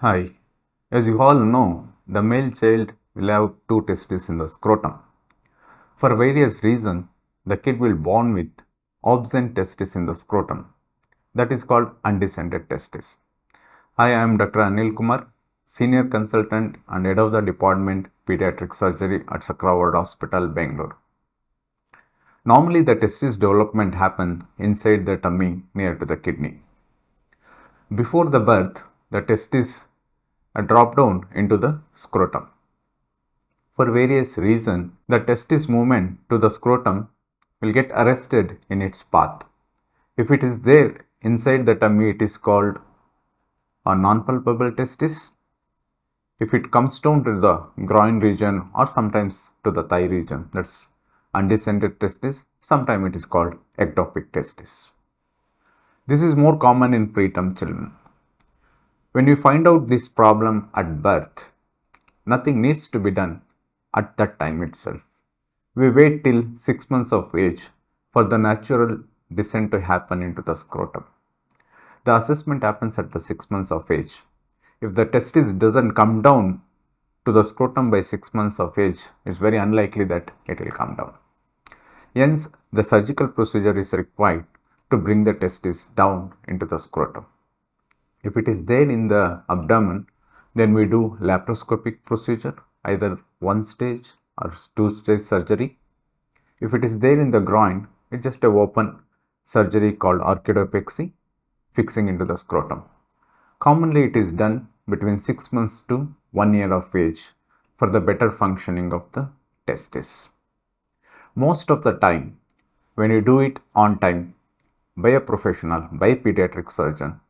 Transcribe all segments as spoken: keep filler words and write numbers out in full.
Hi, as you all know, the male child will have two testes in the scrotum. For various reasons, the kid will be born with absent testes in the scrotum. That is called undescended testes. Hi, I am Doctor Anil Kumar, Senior Consultant and Head of the Department Pediatric Surgery at Sakra World Hospital, Bangalore. Normally, the testes development happens inside the tummy near to the kidney. Before the birth, the testes are dropped down into the scrotum. For various reasons, the testes movement to the scrotum will get arrested in its path. If it is there inside the tummy, it is called a non-palpable testis. If it comes down to the groin region or sometimes to the thigh region, that's undescended testis. Sometimes it is called ectopic testis. This is more common in preterm children. When we find out this problem at birth, nothing needs to be done at that time itself. We wait till six months of age for the natural descent to happen into the scrotum. The assessment happens at the six months of age. If the testis doesn't come down to the scrotum by six months of age, it's very unlikely that it will come down. Hence, the surgical procedure is required to bring the testis down into the scrotum. If it is there in the abdomen, then we do laparoscopic procedure, either one stage or two stage surgery. If it is there in the groin, it's just a open surgery called orchidopexy, fixing into the scrotum. Commonly, it is done between six months to one year of age for the better functioning of the testis. Most of the time, when you do it on time by a professional, by a pediatric surgeon,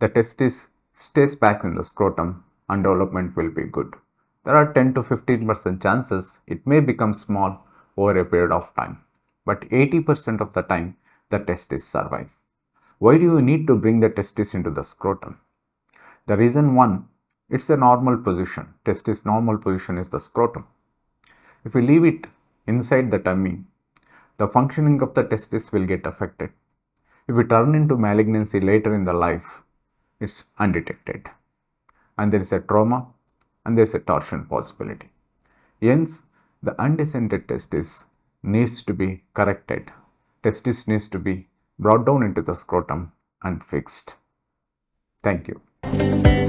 the testis stays back in the scrotum and development will be good. There are ten to fifteen percent chances it may become small over a period of time, but eighty percent of the time the testis survive. Why do you need to bring the testis into the scrotum? The reason one, it's a normal position. Testis normal position is the scrotum. If we leave it inside the tummy, the functioning of the testis will get affected. If we turn into malignancy later in the life, it's undetected. And there is a trauma and there is a torsion possibility. Hence, the undescended testis needs to be corrected. Testis needs to be brought down into the scrotum and fixed. Thank you.